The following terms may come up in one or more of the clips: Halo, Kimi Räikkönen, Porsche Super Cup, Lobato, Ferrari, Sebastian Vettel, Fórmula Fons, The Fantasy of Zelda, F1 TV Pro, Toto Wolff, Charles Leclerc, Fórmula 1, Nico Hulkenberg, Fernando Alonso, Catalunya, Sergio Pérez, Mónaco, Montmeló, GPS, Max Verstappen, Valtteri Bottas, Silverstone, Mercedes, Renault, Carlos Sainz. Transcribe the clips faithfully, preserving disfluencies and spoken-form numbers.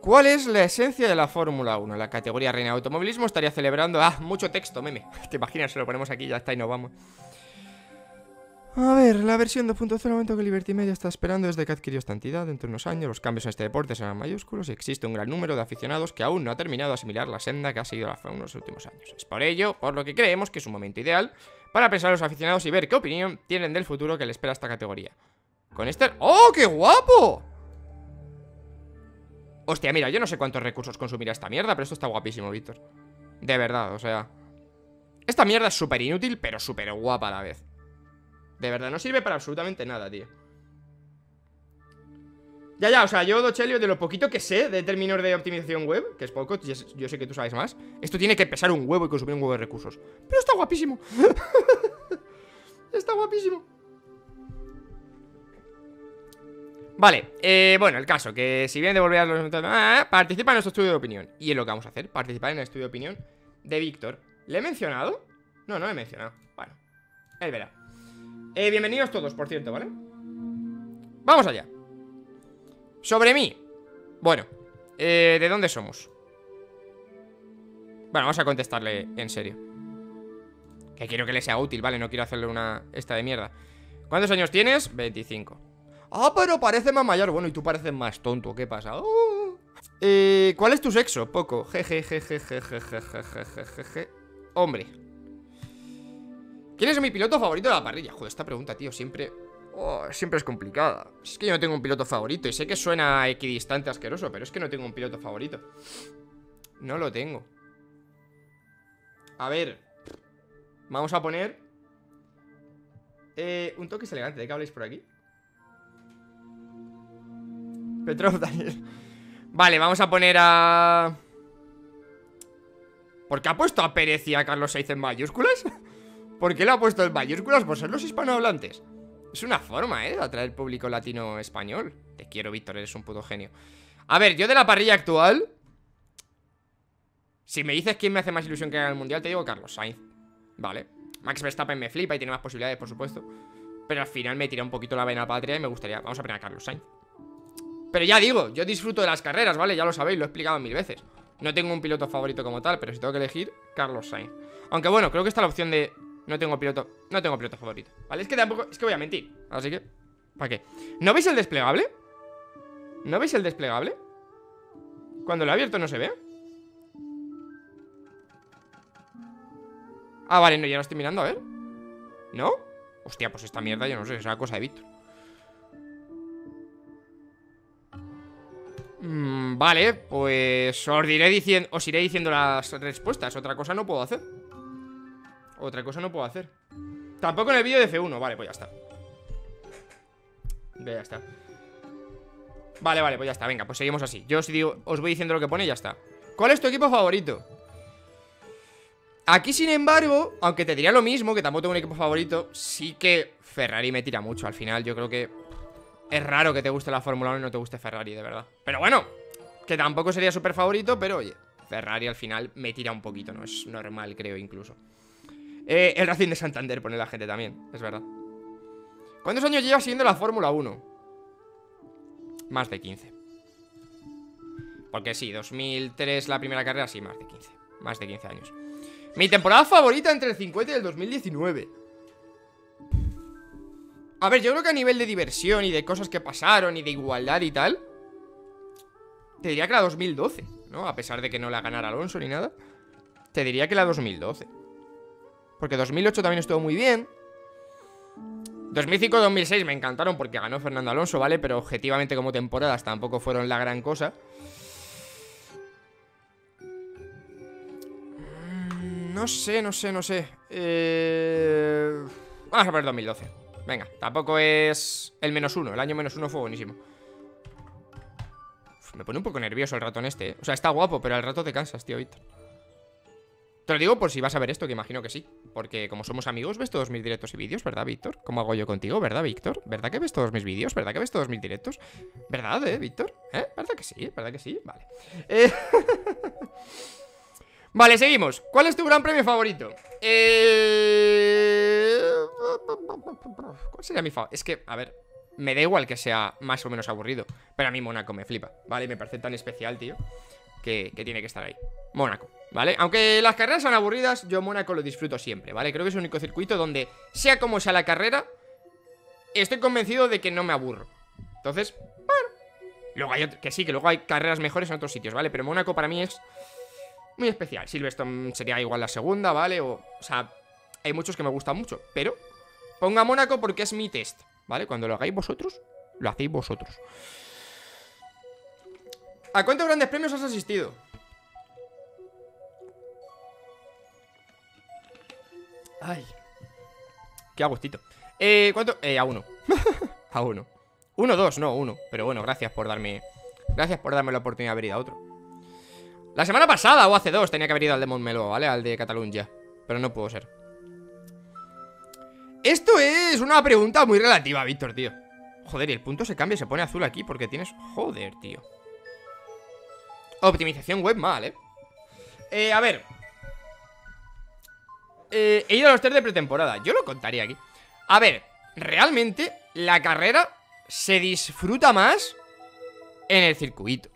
¿Cuál es la esencia de la Fórmula uno? La categoría reina de automovilismo estaría celebrando... Ah, mucho texto, meme. Te imaginas, se lo ponemos aquí, ya está y nos vamos. A ver, la versión dos punto cero momento que Liberty Media está esperando desde que adquirió esta entidad. Dentro de unos años los cambios en este deporte serán mayúsculos y existe un gran número de aficionados que aún no ha terminado de asimilar la senda que ha seguido la Fórmula uno en los últimos años. Es por ello, por lo que creemos que es un momento ideal para pensar a los aficionados y ver qué opinión tienen del futuro que le espera esta categoría. Con este... ¡Oh, qué guapo! Hostia, mira, yo no sé cuántos recursos consumirá esta mierda, pero esto está guapísimo, Víctor. De verdad, o sea... Esta mierda es súper inútil, pero súper guapa a la vez. De verdad, no sirve para absolutamente nada, tío. Ya, ya, o sea, yo, Dochelio, de lo poquito que sé de términos de optimización web, que es poco, yo sé que tú sabes más. Esto tiene que pesar un huevo y consumir un huevo de recursos. Pero está guapísimo. Está guapísimo. Vale, eh, bueno, el caso, que si bien devolver a los... Ah, participa en nuestro estudio de opinión. Y es lo que vamos a hacer, participar en el estudio de opinión de Víctor. ¿Le he mencionado? No, no le he mencionado. Bueno, él verá. Eh, bienvenidos todos, por cierto, ¿vale? Vamos allá. Sobre mí. Bueno, eh, ¿de dónde somos? Bueno, vamos a contestarle en serio. Que quiero que le sea útil, ¿vale? No quiero hacerle una... esta de mierda. ¿Cuántos años tienes? veinticinco. Ah, pero parece más mayor. Bueno, y tú pareces más tonto. ¿Qué pasa? Oh. Eh, ¿Cuál es tu sexo? Poco. Jejejejejejejejejeje. Hombre. ¿Quién es mi piloto favorito de la parrilla? Joder, esta pregunta, tío, siempre... Oh, siempre es complicada. Es que yo no tengo un piloto favorito. Y sé que suena equidistante asqueroso, pero es que no tengo un piloto favorito. No lo tengo. A ver. Vamos a poner... Eh, un toque es elegante. ¿De qué habláis por aquí? Petrov, Daniel. Vale, vamos a poner a... ¿Por qué ha puesto a Pérez y a Carlos Sainz en mayúsculas? ¿Por qué lo ha puesto en mayúsculas? Por ser los hispanohablantes. Es una forma, ¿eh? De atraer público latino-español. Te quiero, Víctor, eres un puto genio. A ver, yo de la parrilla actual, si me dices quién me hace más ilusión que gane el Mundial, te digo Carlos Sainz. Vale. Max Verstappen me flipa y tiene más posibilidades, por supuesto. Pero al final me tira un poquito la vena patria y me gustaría... Vamos a poner a Carlos Sainz. Pero ya digo, yo disfruto de las carreras, ¿vale? Ya lo sabéis, lo he explicado mil veces. No tengo un piloto favorito como tal, pero si tengo que elegir, Carlos Sainz. Aunque bueno, creo que está la opción de... No tengo piloto, no tengo piloto favorito, ¿vale? Es que tampoco, es que voy a mentir, así que... ¿Para qué? ¿No veis el desplegable? ¿No veis el desplegable? Cuando lo he abierto no se ve. Ah, vale, no, ya lo estoy mirando, a ver. ¿No? Hostia, pues esta mierda yo no sé, es una cosa de Víctor. Mm, vale, pues os diré diciendo, os iré diciendo las respuestas. Otra cosa no puedo hacer. Otra cosa no puedo hacer. Tampoco en el vídeo de F uno. Vale, pues ya está. Ya está. Vale, vale, pues ya está. Venga, pues seguimos así. Yo os digo, os voy diciendo lo que pone y ya está. ¿Cuál es tu equipo favorito? Aquí, sin embargo, aunque te diría lo mismo, que tampoco tengo un equipo favorito, sí que Ferrari me tira mucho. Al final yo creo que es raro que te guste la Fórmula uno y no te guste Ferrari, de verdad. Pero bueno, que tampoco sería súper favorito, pero oye, Ferrari al final me tira un poquito, ¿no? Es normal, creo, incluso. Eh, el Racing de Santander pone la gente también, es verdad. ¿Cuántos años llevas siguiendo la Fórmula uno? Más de quince. Porque sí, dos mil tres la primera carrera, sí, más de quince. Más de quince años. Mi temporada favorita entre el cincuenta y el dos mil diecinueve. A ver, yo creo que a nivel de diversión y de cosas que pasaron y de igualdad y tal, te diría que la dos mil doce, ¿no? A pesar de que no la ganara Alonso ni nada, te diría que la dos mil doce. Porque dos mil ocho también estuvo muy bien. Dos mil cinco dos mil seis me encantaron porque ganó Fernando Alonso, ¿vale? Pero objetivamente como temporadas tampoco fueron la gran cosa. No sé, no sé, no sé eh... Vamos a poner dos mil doce. Venga, tampoco es el menos uno. El año menos uno fue buenísimo. Uf, me pone un poco nervioso el ratón este, ¿eh? O sea, está guapo, pero al rato te cansas, tío, Víctor. Te lo digo por si vas a ver esto, que imagino que sí. Porque como somos amigos, ves todos mis directos y vídeos, ¿verdad, Víctor? Como hago yo contigo, ¿verdad, Víctor? ¿Verdad que ves todos mis vídeos? ¿Verdad que ves todos mis directos? ¿Verdad, eh, Víctor? ¿Eh? ¿Verdad que sí? ¿Verdad que sí? Vale. Eh... Vale, seguimos. ¿Cuál es tu gran premio favorito? Eh... ¿Cuál sería mi favorito? Es que, a ver, me da igual que sea más o menos aburrido, pero a mí Mónaco me flipa, ¿vale? Me parece tan especial, tío, que, que tiene que estar ahí Mónaco, ¿vale? Aunque las carreras son aburridas, yo Mónaco lo disfruto siempre, ¿vale? Creo que es el único circuito donde, sea como sea la carrera, estoy convencido de que no me aburro. Entonces, bueno, luego hay otro, que sí, que luego hay carreras mejores en otros sitios, ¿vale? Pero Mónaco para mí es muy especial. Silverstone sería igual la segunda, ¿vale? O, o sea, hay muchos que me gustan mucho, pero ponga Mónaco porque es mi test, ¿vale? Cuando lo hagáis vosotros, lo hacéis vosotros. ¿A cuántos grandes premios has asistido? Ay, qué agustito. Eh, ¿cuánto? Eh, a uno. A uno. Uno, dos, no, uno. Pero bueno, gracias por darme. Gracias por darme la oportunidad de haber ido a otro. La semana pasada o hace dos tenía que haber ido al de Montmeló, ¿vale? Al de Catalunya. Pero no puedo ser. Esto es una pregunta muy relativa, Víctor, tío. Joder, y el punto se cambia y se pone azul aquí porque tienes... Joder, tío. Optimización web mal, ¿eh? Eh, a ver. Eh, he ido a los test de pretemporada. Yo lo contaría aquí. A ver, realmente la carrera se disfruta más en el circuito,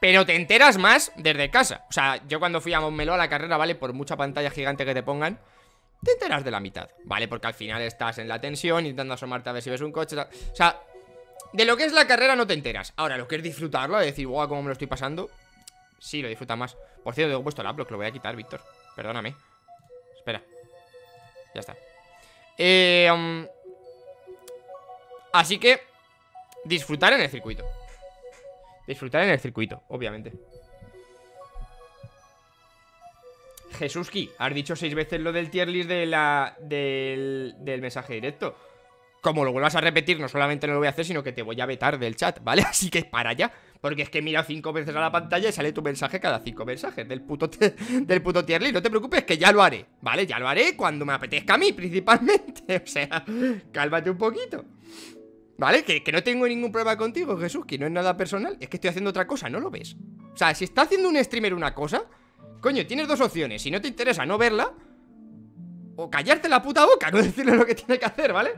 pero te enteras más desde casa. O sea, yo cuando fui a Montmeló a la carrera, ¿vale? Por mucha pantalla gigante que te pongan, te enteras de la mitad, ¿vale? Porque al final estás en la tensión, intentando asomarte a ver si ves un coche. O sea, de lo que es la carrera no te enteras. Ahora, lo que es disfrutarlo, de decir, guau, cómo me lo estoy pasando, sí, lo disfrutas más. Por cierto, he puesto el upload, que lo voy a quitar, Víctor. Perdóname. Espera. Ya está. Eh, um, así que disfrutar en el circuito. Disfrutar en el circuito, obviamente. Jesuski, has dicho seis veces lo del tier list de la, del, del mensaje directo. Como lo vuelvas a repetir, no solamente no lo voy a hacer, sino que te voy a vetar del chat, ¿vale? Así que para allá, porque es que he mirado cinco veces a la pantalla y sale tu mensaje cada cinco mensajes del puto, del puto tier list. No te preocupes, que ya lo haré, ¿vale? Ya lo haré cuando me apetezca a mí, principalmente. O sea, cálmate un poquito, ¿vale? Que, que no tengo ningún problema contigo, Jesús, que no es nada personal. Es que estoy haciendo otra cosa, ¿no lo ves? O sea, si está haciendo un streamer una cosa, coño, tienes dos opciones. Si no te interesa no verla, o callarte la puta boca, no decirle lo que tiene que hacer, ¿vale?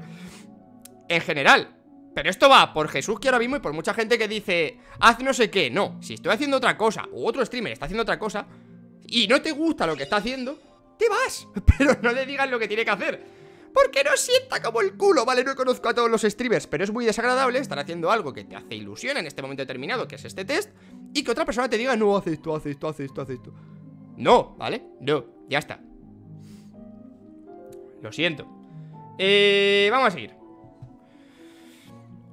En general. Pero esto va por Jesús, que ahora mismo, y por mucha gente que dice, haz no sé qué. No, si estoy haciendo otra cosa, o otro streamer está haciendo otra cosa, y no te gusta lo que está haciendo, te vas. Pero no le digas lo que tiene que hacer, porque no sienta como el culo, ¿vale? No conozco a todos los streamers, pero es muy desagradable estar haciendo algo que te hace ilusión en este momento determinado, que es este test, y que otra persona te diga, no, haz esto, haz esto, haz esto, haz esto. No, ¿vale? No, ya está. Lo siento. Eh, vamos a seguir.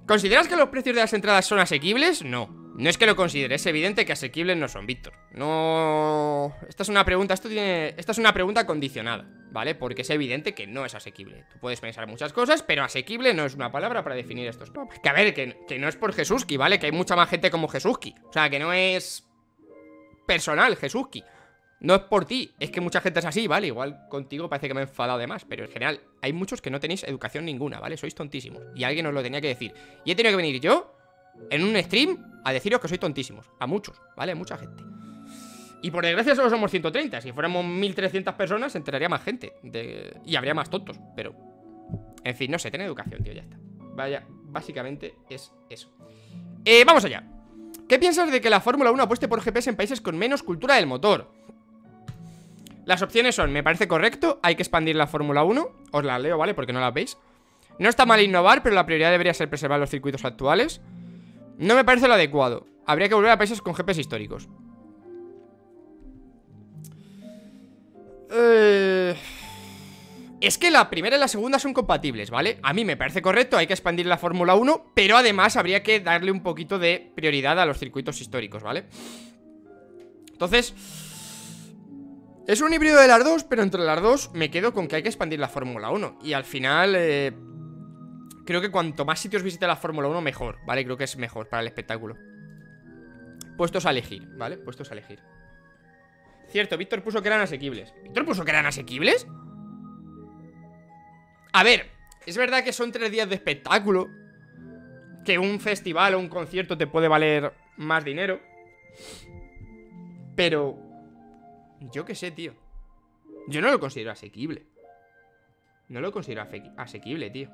¿Consideras que los precios de las entradas son asequibles? No, no es que lo considere, es evidente que asequibles no son, Víctor. No... Esta es una pregunta, esto tiene... Esta es una pregunta condicionada, ¿vale? Porque es evidente que no es asequible. Tú puedes pensar muchas cosas, pero asequible no es una palabra para definir estos. Que a ver, que, que no es por Jesuski, ¿vale? Que hay mucha más gente como Jesuski. O sea, que no es personal, Jesuski. No es por ti, es que mucha gente es así, ¿vale? Igual contigo parece que me he enfadado de más, pero en general hay muchos que no tenéis educación ninguna, ¿vale? Sois tontísimos, y alguien os lo tenía que decir. Y he tenido que venir yo, en un stream, a deciros que sois tontísimos, a muchos, ¿vale? A mucha gente. Y por desgracia solo somos ciento treinta, si fuéramos mil trescientas personas se enteraría más gente de... y habría más tontos, pero... En fin, no sé, ten educación, tío, ya está. Vaya, básicamente es eso. Eh, vamos allá. ¿Qué piensas de que la Fórmula uno apueste por G P S en países con menos cultura del motor? Las opciones son, me parece correcto, hay que expandir la Fórmula uno, os las leo, ¿vale? Porque no las veis. No está mal innovar, pero la prioridad debería ser preservar los circuitos actuales. No me parece lo adecuado. Habría que volver a países con G P S históricos. Eh... Es que la primera y la segunda son compatibles, ¿vale? A mí me parece correcto, hay que expandir la Fórmula uno, pero además habría que darle un poquito de prioridad a los circuitos históricos, ¿vale? Entonces... Es un híbrido de las dos, pero entre las dos me quedo con que hay que expandir la Fórmula uno. Y al final, eh, creo que cuanto más sitios visite la Fórmula uno, mejor, ¿vale? Creo que es mejor para el espectáculo. Puestos a elegir, ¿vale? Puestos a elegir. Cierto, Víctor puso que eran asequibles. ¿Víctor puso que eran asequibles? A ver, es verdad que son tres días de espectáculo, que un festival o un concierto te puede valer más dinero, pero... Yo qué sé, tío. Yo no lo considero asequible. No lo considero asequible, tío.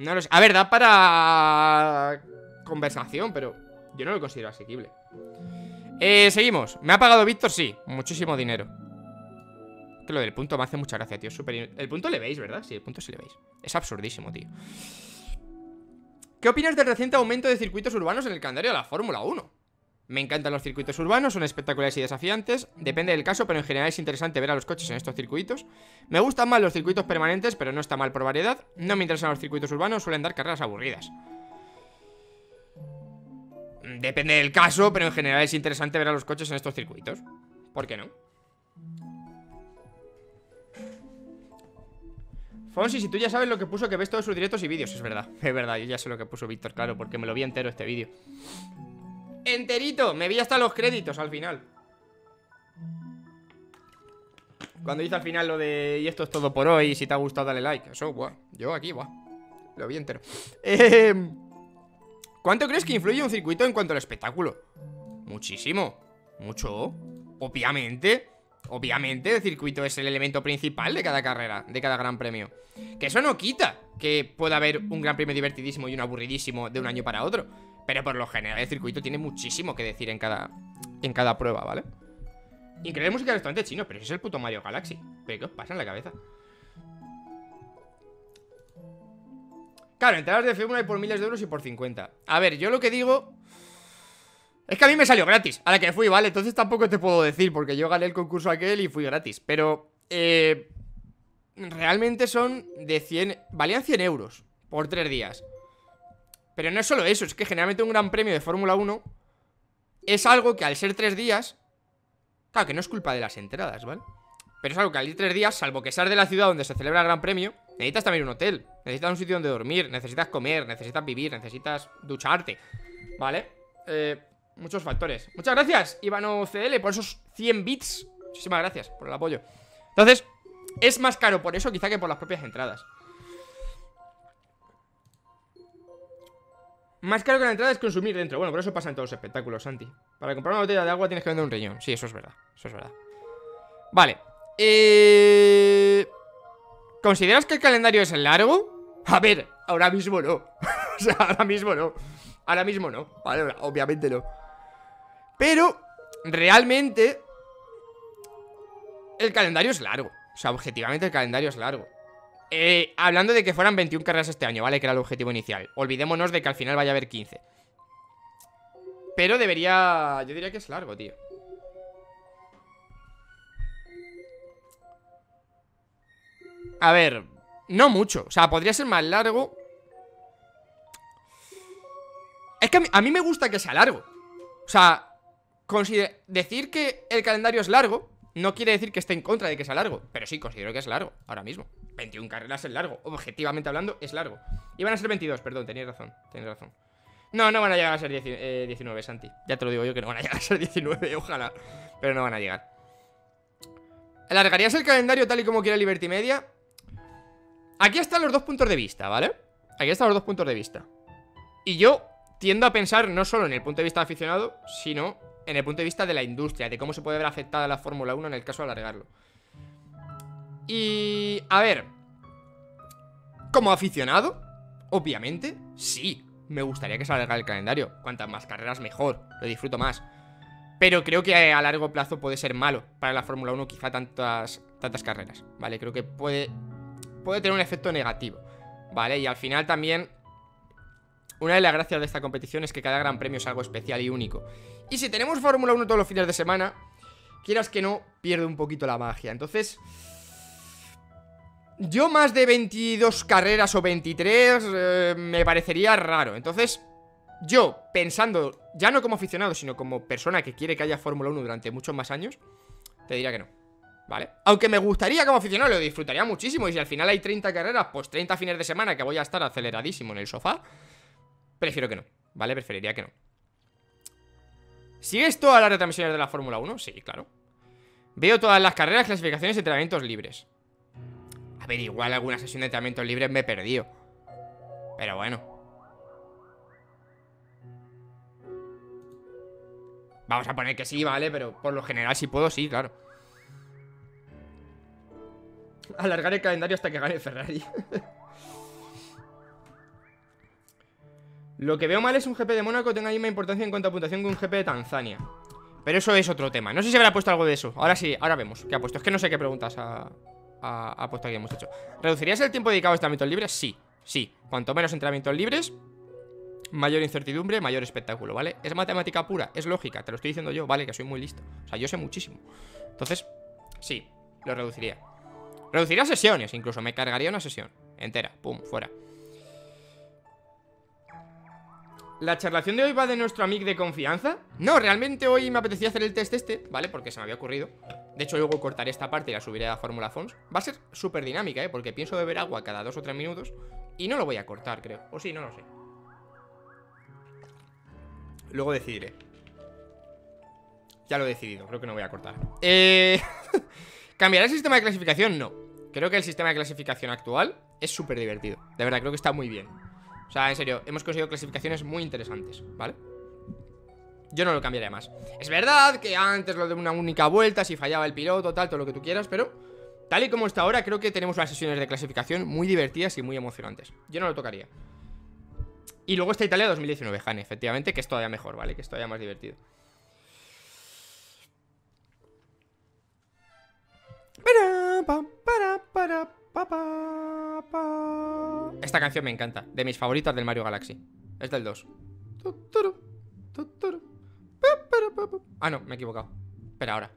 No lo sé. A ver, da para conversación, pero yo no lo considero asequible. Eh, seguimos. ¿Me ha pagado Víctor? Sí. Muchísimo dinero. Que lo del punto me hace mucha gracia, tío. Super... El punto le veis, ¿verdad? Sí, el punto sí le veis. Es absurdísimo, tío. ¿Qué opinas del reciente aumento de circuitos urbanos en el calendario de la Fórmula uno? Me encantan los circuitos urbanos, son espectaculares y desafiantes. Depende del caso, pero en general es interesante ver a los coches en estos circuitos. Me gustan más los circuitos permanentes, pero no está mal por variedad. No me interesan los circuitos urbanos, suelen dar carreras aburridas. Depende del caso, pero en general es interesante ver a los coches en estos circuitos. ¿Por qué no? Fonsi, si tú ya sabes lo que puso, que ves todos sus directos y vídeos. Es verdad, es verdad, yo ya sé lo que puso Víctor, claro, porque me lo vi entero este vídeo. Enterito, me vi hasta los créditos al final. Cuando hice al final lo de "y esto es todo por hoy, si te ha gustado dale like", eso, guau, yo aquí, guau, lo vi entero. eh, ¿Cuánto crees que influye un circuito en cuanto al espectáculo? Muchísimo. Mucho, obviamente. Obviamente el circuito es el elemento principal de cada carrera, de cada gran premio. Que eso no quita que pueda haber un gran premio divertidísimo y un aburridísimo de un año para otro, pero por lo general el circuito tiene muchísimo que decir en cada, en cada prueba, ¿vale? Increíble música de restaurante chino, pero ese es el puto Mario Galaxy. ¿Pero qué os pasa en la cabeza? Claro, entradas de F uno hay por miles de euros y por cincuenta. A ver, yo lo que digo... es que a mí me salió gratis, a la que fui, ¿vale? Entonces tampoco te puedo decir, porque yo gané el concurso aquel y fui gratis. Pero, eh, realmente son de cien... valían cien euros por tres días. Pero no es solo eso, es que generalmente un gran premio de Fórmula uno es algo que al ser tres días... claro, que no es culpa de las entradas, ¿vale? Pero es algo que al ir tres días, salvo que seas de la ciudad donde se celebra el gran premio, necesitas también un hotel, necesitas un sitio donde dormir, necesitas comer, necesitas vivir, necesitas ducharte, ¿vale? Eh... Muchos factores. Muchas gracias, Ivano C L, por esos cien bits. Muchísimas gracias por el apoyo. Entonces, es más caro por eso quizá que por las propias entradas. Más caro que la entrada es consumir dentro. Bueno, pero eso pasa en todos los espectáculos, Santi. Para comprar una botella de agua tienes que vender un riñón. Sí, eso es verdad, eso es verdad. Vale, eh... ¿consideras que el calendario es largo? A ver, ahora mismo no. O sea, ahora mismo no. Ahora mismo no, vale, obviamente no. Pero realmente el calendario es largo. O sea, objetivamente el calendario es largo. eh, Hablando de que fueran veintiuna carreras este año, ¿vale? Que era el objetivo inicial. Olvidémonos de que al final vaya a haber quince. Pero debería... yo diría que es largo, tío. A ver, no mucho. O sea, podría ser más largo. Es que a mí, a mí me gusta que sea largo. O sea... decir que el calendario es largo no quiere decir que esté en contra de que sea largo, pero sí, considero que es largo, ahora mismo. Veintiuna carreras es largo, objetivamente hablando, es largo. Iban a ser veintidós, perdón, tenías razón, tenías razón. No, no van a llegar a ser diecinueve, Santi. Ya te lo digo yo que no van a llegar a ser diecinueve, ojalá. Pero no van a llegar. ¿Alargarías el calendario tal y como quiere Liberty Media? Aquí están los dos puntos de vista, ¿vale? Aquí están los dos puntos de vista. Y yo tiendo a pensar no solo en el punto de vista de aficionado, sino... en el punto de vista de la industria, de cómo se puede ver afectada la Fórmula uno en el caso de alargarlo. Y... a ver, como aficionado, obviamente, sí, me gustaría que se alargara el calendario. Cuantas más carreras mejor, lo disfruto más. Pero creo que a largo plazo puede ser malo para la Fórmula uno quizá tantas, tantas carreras, ¿vale? Creo que puede, puede tener un efecto negativo, ¿vale? Y al final también... una de las gracias de esta competición es que cada gran premio es algo especial y único. Y si tenemos Fórmula uno todos los fines de semana, quieras que no, pierde un poquito la magia. Entonces, yo más de veintidós carreras o veintitrés eh, me parecería raro. Entonces, yo pensando, ya no como aficionado, sino como persona que quiere que haya Fórmula uno durante muchos más años, te diría que no, ¿vale? Aunque me gustaría como aficionado, lo disfrutaría muchísimo. Y si al final hay treinta carreras, pues treinta fines de semana que voy a estar aceleradísimo en el sofá. Prefiero que no, ¿vale? Preferiría que no. ¿Sigues todas las retransmisiones de la Fórmula uno? Sí, claro. Veo todas las carreras, clasificaciones y entrenamientos libres. A ver, igual alguna sesión de entrenamientos libres me he perdido, pero bueno. Vamos a poner que sí, ¿vale? Pero por lo general si puedo, sí, claro. Alargar el calendario hasta que gane Ferrari. Lo que veo mal es un G P de Mónaco tenga la misma importancia en cuanto a puntuación que un G P de Tanzania. Pero eso es otro tema. No sé si habrá puesto algo de eso. Ahora sí, ahora vemos qué ha puesto. Es que no sé qué preguntas ha, ha, ha puesto aquí el muchacho. ¿Reducirías el tiempo dedicado a entrenamientos libres? Sí, sí. Cuanto menos entrenamientos libres, mayor incertidumbre, mayor espectáculo, ¿vale? Es matemática pura, es lógica. Te lo estoy diciendo yo, ¿vale? Que soy muy listo. O sea, yo sé muchísimo. Entonces, sí, lo reduciría. Reduciría sesiones, incluso. Me cargaría una sesión entera. Pum, fuera. ¿La charlación de hoy va de nuestro amigo de confianza? No, realmente hoy me apetecía hacer el test este, ¿vale? Porque se me había ocurrido. De hecho, luego cortaré esta parte y la subiré a Fórmula Fons. Va a ser súper dinámica, ¿eh? Porque pienso beber agua cada dos o tres minutos. Y no lo voy a cortar, creo. O sí, no lo sé. Luego decidiré. Ya lo he decidido, creo que no voy a cortar. Eh... ¿Cambiará el sistema de clasificación? No. Creo que el sistema de clasificación actual es súper divertido. De verdad, creo que está muy bien. O sea, en serio, hemos conseguido clasificaciones muy interesantes, ¿vale? Yo no lo cambiaría más. Es verdad que antes lo de una única vuelta, si fallaba el piloto, tal, todo lo que tú quieras, pero tal y como está ahora, creo que tenemos unas sesiones de clasificación muy divertidas y muy emocionantes. Yo no lo tocaría. Y luego está Italia dos mil diecinueve, Jane, efectivamente, que es todavía mejor, ¿vale? Que es todavía más divertido. Esta canción me encanta, de mis favoritas del Mario Galaxy. Es del dos. Ah, no, me he equivocado. Espera, ahora.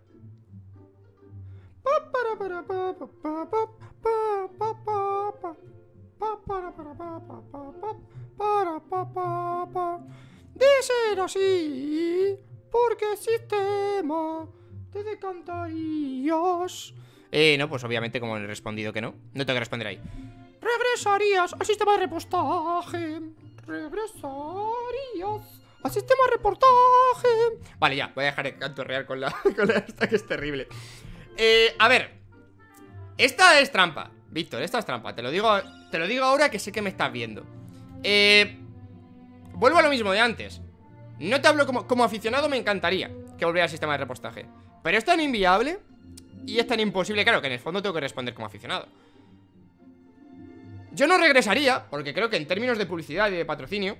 De ser así, porque el sistema te decantarías. Eh, no, pues obviamente como he respondido que no, no tengo que responder ahí. Regresarías al sistema de repostaje. Regresarías al sistema de reportaje. Vale, ya, voy a dejar de cantorrear con la, con la esta que es terrible. Eh, a ver. Esta es trampa, Víctor, esta es trampa. Te lo digo, te lo digo ahora que sé que me estás viendo. Eh, vuelvo a lo mismo de antes. No te hablo como, como aficionado, me encantaría que volviera al sistema de repostaje. Pero es tan inviable y es tan imposible, claro, que en el fondo tengo que responder como aficionado. Yo no regresaría, porque creo que en términos de publicidad y de patrocinio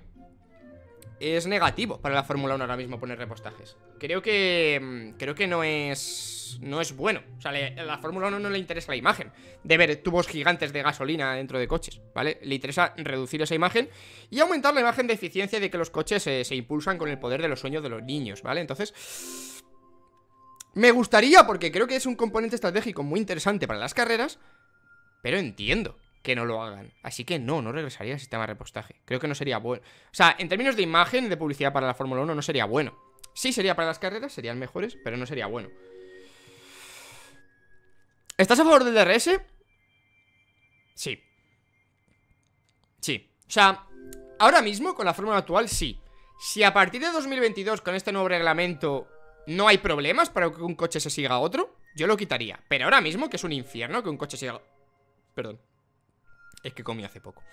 es negativo para la Fórmula uno ahora mismo poner repostajes. Creo que creo que no es no es bueno. O sea, le, a la Fórmula uno no le interesa la imagen de ver tubos gigantes de gasolina dentro de coches, ¿vale? Le interesa reducir esa imagen y aumentar la imagen de eficiencia de que los coches eh, se impulsan con el poder de los sueños de los niños, ¿vale? Entonces, me gustaría, porque creo que es un componente estratégico muy interesante para las carreras, pero entiendo que no lo hagan. Así que no, no regresaría al sistema de repostaje. Creo que no sería bueno. O sea, en términos de imagen, de publicidad para la Fórmula uno, no sería bueno. Sí sería para las carreras, serían mejores, pero no sería bueno. ¿Estás a favor del D R S? Sí. Sí. O sea, ahora mismo, con la Fórmula actual, sí. Si a partir de dos mil veintidós, con este nuevo reglamento, no hay problemas para que un coche se siga a otro, yo lo quitaría. Pero ahora mismo, que es un infierno que un coche siga... Perdón. Es que comí hace poco.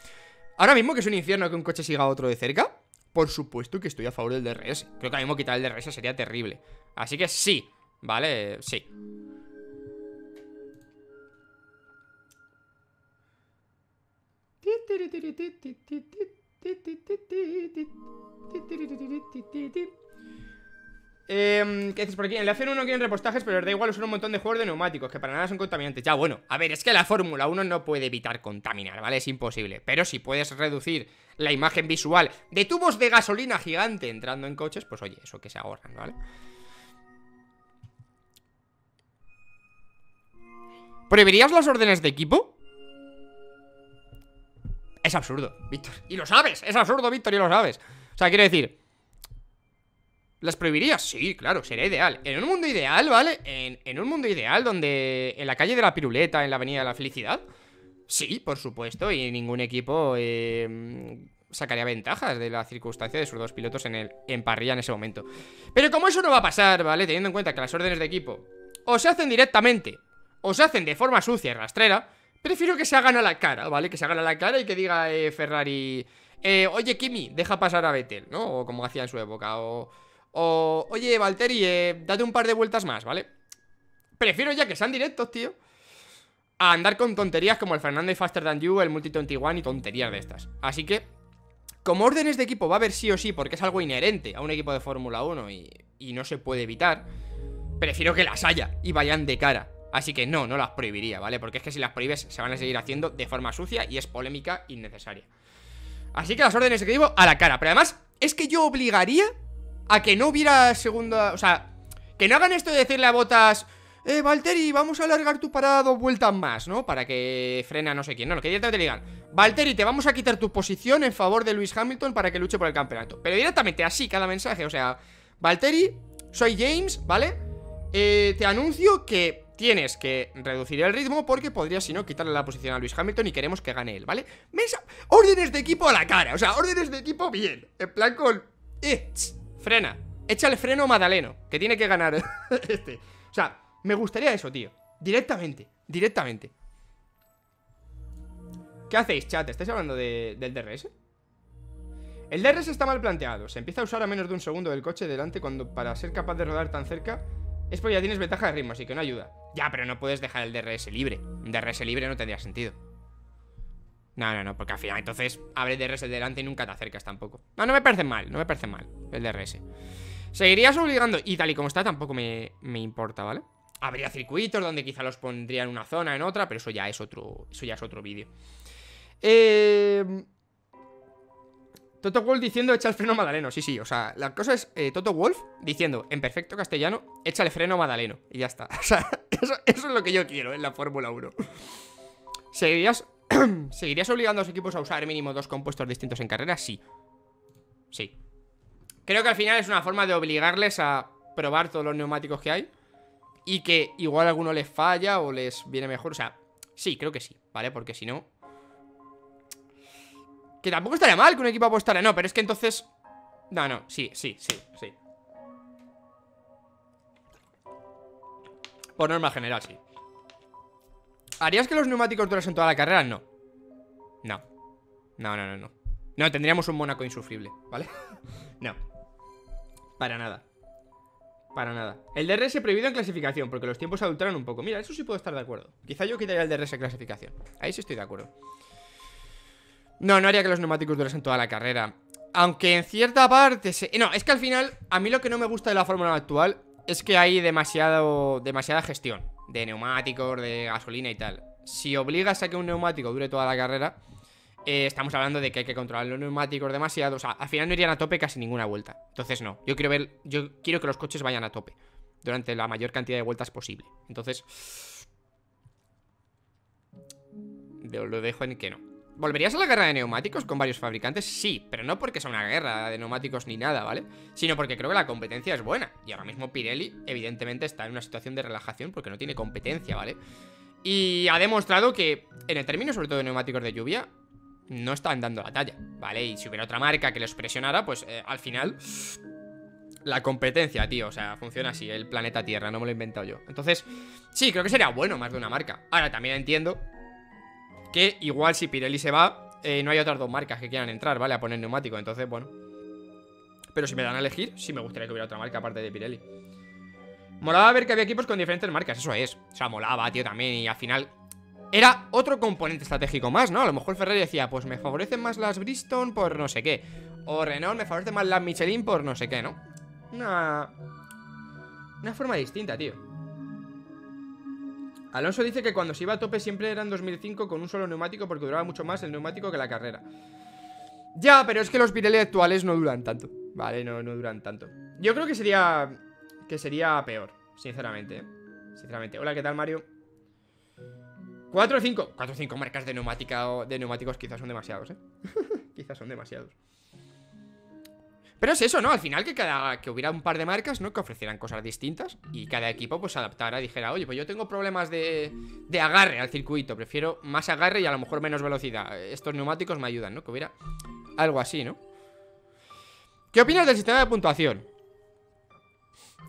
Ahora mismo que es un infierno que un coche siga a otro de cerca, por supuesto que estoy a favor del D R S. Creo que ahora mismo quitar el D R S sería terrible. Así que sí, ¿vale? Sí. Eh, ¿Qué dices por aquí? En la F uno no quieren repostajes, pero les da igual, son un montón de juegos de neumáticos que para nada son contaminantes. Ya, bueno, a ver, es que la Fórmula uno no puede evitar contaminar, ¿vale? Es imposible. Pero si puedes reducir la imagen visual de tubos de gasolina gigante entrando en coches, pues oye, eso que se ahorran, ¿vale? ¿Prohibirías las órdenes de equipo? Es absurdo, Víctor. Y lo sabes, es absurdo, Víctor, y lo sabes. O sea, quiero decir... ¿Las prohibirías? Sí, claro, sería ideal. En un mundo ideal, ¿vale? En, en un mundo ideal donde en la calle de la Piruleta, en la avenida de la Felicidad, sí, por supuesto, y ningún equipo eh, sacaría ventajas de la circunstancia de sus dos pilotos en, el, en parrilla en ese momento. Pero como eso no va a pasar, ¿vale? Teniendo en cuenta que las órdenes de equipo o se hacen directamente o se hacen de forma sucia y rastrera, prefiero que se hagan a la cara, ¿vale? Que se hagan a la cara y que diga eh, Ferrari, eh, oye, Kimi, deja pasar a Vettel, ¿no? O como hacía en su época, o... O, oye, Valtteri, eh, date un par de vueltas más, ¿vale? Prefiero ya que sean directos, tío, a andar con tonterías como el Fernando y Faster Than You, el Multi veintiuno y tonterías de estas. Así que Como órdenes de equipo va a haber sí o sí, porque es algo inherente a un equipo de Fórmula uno y, y no se puede evitar, prefiero que las haya y vayan de cara. Así que no, no las prohibiría, ¿vale? Porque es que si las prohíbes se van a seguir haciendo de forma sucia y es polémica innecesaria. Así que las órdenes de equipo a la cara. Pero además, es que yo obligaría a que no hubiera segunda... O sea, que no hagan esto de decirle a Bottas... Eh, Valtteri, vamos a alargar tu parada dos vueltas más, ¿no? Para que frena no sé quién. No, lo que directamente le digan: Valtteri, te vamos a quitar tu posición en favor de Lewis Hamilton para que luche por el campeonato. Pero directamente así, cada mensaje. O sea, Valtteri, soy James, ¿vale? Eh, te anuncio que tienes que reducir el ritmo porque podrías, si no, quitarle la posición a Lewis Hamilton y queremos que gane él, ¿vale? Mensa órdenes de equipo a la cara. O sea, órdenes de equipo bien. En plan con... Eh, tss, frena. Échale freno a Madaleno, que tiene que ganar este. O sea... Me gustaría eso, tío. Directamente, directamente. ¿Qué hacéis, chat? ¿Estáis hablando de, del D R S? El D R S está mal planteado. Se empieza a usar a menos de un segundo del coche delante cuando para ser capaz de rodar tan cerca es porque ya tienes ventaja de ritmo, así que no ayuda. Ya, pero no puedes dejar el D R S libre. Un D R S libre no tendría sentido. No, no, no, porque al final entonces abre el D R S delante y nunca te acercas tampoco. No, no me parece mal, no me parece mal el D R S. Seguirías obligando, y tal y como está tampoco me, me importa, ¿vale? Habría circuitos donde quizá los pondrían en una zona, en otra, pero eso ya es otro, eso ya es otro vídeo. Eh... Toto Wolff diciendo echa el freno a Madaleno. Sí, sí, o sea, la cosa es eh, Toto Wolff diciendo en perfecto castellano echa el freno a Madaleno y ya está. O sea, eso, eso es lo que yo quiero en la Fórmula uno. ¿Seguirías, ¿Seguirías obligando a los equipos a usar mínimo dos compuestos distintos en carrera? Sí. Sí. Creo que al final es una forma de obligarles a probar todos los neumáticos que hay y que igual alguno les falla o les viene mejor, o sea, sí, creo que sí, ¿vale? Porque si no... Que tampoco estaría mal que un equipo apostara, no, pero es que entonces... No, no, sí, sí, sí, sí. Por norma general, sí. ¿Harías que los neumáticos durasen toda la carrera? No. No. No, no, no, no. No, tendríamos un Mónaco insufrible, ¿vale? No. Para nada. Para nada. El D R S prohibido en clasificación, porque los tiempos se adulteran un poco. Mira, eso sí puedo estar de acuerdo. Quizá yo quitaría el D R S en clasificación. Ahí sí estoy de acuerdo. No, no haría que los neumáticos durasen toda la carrera. Aunque en cierta parte se... No, es que al final, a mí lo que no me gusta de la Fórmula actual es que hay demasiado, demasiada gestión de neumáticos, de gasolina y tal. Si obligas a que un neumático dure toda la carrera, eh, estamos hablando de que hay que controlar los neumáticos demasiado. O sea, al final no irían a tope casi ninguna vuelta. Entonces no, yo quiero ver, yo quiero que los coches vayan a tope durante la mayor cantidad de vueltas posible. Entonces lo dejo en que no. ¿Volverías a la guerra de neumáticos con varios fabricantes? Sí, pero no porque sea una guerra de neumáticos ni nada, ¿vale? Sino porque creo que la competencia es buena. Y ahora mismo Pirelli evidentemente está en una situación de relajación porque no tiene competencia, ¿vale? Y ha demostrado que en el término sobre todo de neumáticos de lluvia no están dando la talla, ¿vale? Y si hubiera otra marca que les presionara, pues eh, al final... La competencia, tío, o sea, funciona así, el planeta Tierra, no me lo he inventado yo. Entonces, sí, creo que sería bueno más de una marca. Ahora, también entiendo que igual si Pirelli se va, eh, no hay otras dos marcas que quieran entrar, ¿vale? A poner neumático, entonces, bueno. Pero si me dan a elegir, sí me gustaría que hubiera otra marca aparte de Pirelli. Molaba ver que había equipos con diferentes marcas, eso es. O sea, molaba, tío, también, y al final... Era otro componente estratégico más, ¿no? A lo mejor Ferrari decía, pues me favorecen más las Bridgestone por no sé qué. O Renault me favorece más las Michelin por no sé qué, ¿no? Una... Una forma distinta, tío. Alonso dice que cuando se iba a tope siempre eran dos mil cinco con un solo neumático porque duraba mucho más el neumático que la carrera. Ya, pero es que los Pirelli actuales no duran tanto. Vale, no, no duran tanto. Yo creo que sería... Que sería peor, sinceramente, ¿eh? Sinceramente. Hola, ¿qué tal, Mario? cuatro o cinco. cuatro o cinco marcas de, neumática, de neumáticos quizás son demasiados, ¿eh? Quizás son demasiados. Pero es eso, ¿no? Al final que cada que hubiera un par de marcas, ¿no? Que ofrecieran cosas distintas y cada equipo pues se adaptara, dijera, oye, pues yo tengo problemas de, de agarre al circuito, prefiero más agarre y a lo mejor menos velocidad. Estos neumáticos me ayudan, ¿no? Que hubiera algo así, ¿no? ¿Qué opinas del sistema de puntuación?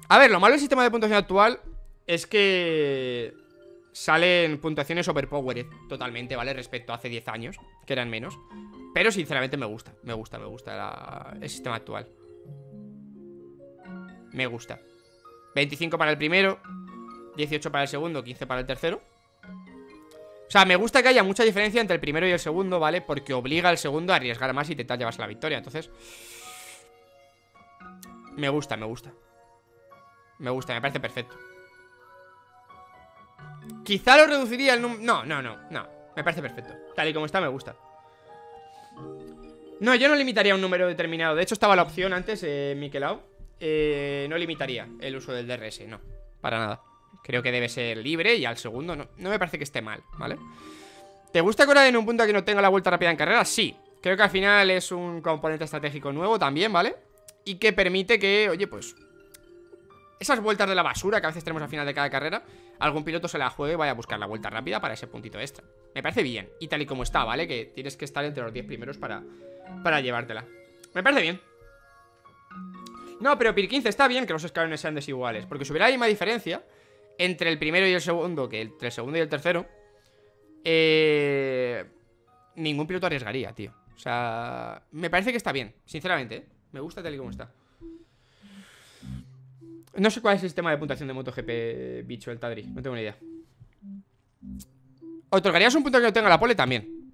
A ver, lo malo del sistema de puntuación actual es que... Salen puntuaciones overpowered totalmente, ¿vale? Respecto a hace diez años, que eran menos. Pero sinceramente me gusta, me gusta, me gusta la... el sistema actual. Me gusta. veinticinco para el primero, dieciocho para el segundo, quince para el tercero. O O sea, me gusta que haya mucha diferencia entre el primero y el segundo, ¿vale? Porque obliga al segundo a arriesgar más y intentar llevarse la victoria. Entonces, me gusta, me gusta. Me gusta, me parece perfecto. Quizá lo reduciría el número... No, no, no, no. Me parece perfecto. Tal y como está, me gusta. No, yo no limitaría un número determinado. De hecho, estaba la opción antes, eh, Miquelao. Eh, no limitaría el uso del D R S, no. Para nada. Creo que debe ser libre y al segundo no, no me parece que esté mal, ¿vale? ¿Te gusta que ahora en un punto que no tenga la vuelta rápida en carrera? Sí, creo que al final es un componente estratégico nuevo también, ¿vale? Y que permite que, oye, pues esas vueltas de la basura que a veces tenemos al final de cada carrera, algún piloto se la juegue y vaya a buscar la vuelta rápida para ese puntito extra. Me parece bien, y tal y como está, ¿vale? Que tienes que estar entre los diez primeros para, para llevártela. Me parece bien. No, pero Pir quince está bien que los escalones sean desiguales, porque si hubiera la misma diferencia entre el primero y el segundo, que entre el segundo y el tercero, eh, ningún piloto arriesgaría, tío. O sea, me parece que está bien, sinceramente, ¿eh? Me gusta tal y como está. No sé cuál es el sistema de puntuación de MotoGP, bicho, el Tadri, no tengo ni idea. ¿Otorgarías un punto que no tenga la pole? También.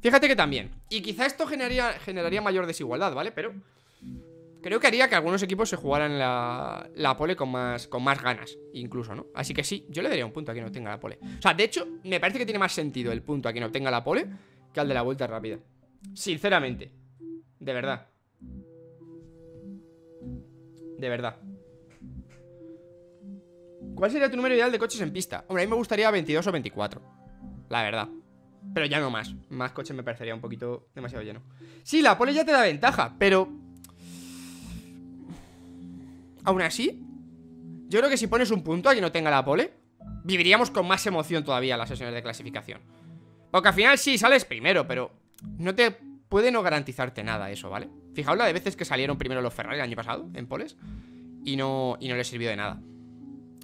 Fíjate que también. Y quizá esto generaría, generaría mayor desigualdad, ¿vale? Pero creo que haría que algunos equipos se jugaran la, la pole con más, con más ganas, incluso, ¿no? Así que sí, yo le daría un punto a quien obtenga la pole. O sea, de hecho, me parece que tiene más sentido el punto a quien obtenga la pole que al de la vuelta rápida. Sinceramente. De verdad. De verdad. ¿Cuál sería tu número ideal de coches en pista? Hombre, a mí me gustaría veintidós o veinticuatro, la verdad. Pero ya no más. Más coches me parecería un poquito demasiado lleno. Sí, la pole ya te da ventaja, pero... aún así, yo creo que si pones un punto a quien no tenga la pole, viviríamos con más emoción todavía las sesiones de clasificación. Porque al final sí, sales primero, pero no te puede no garantizarte nada eso, ¿vale? Fijaos la de veces que salieron primero los Ferrari el año pasado, en poles, y no, y no les sirvió de nada.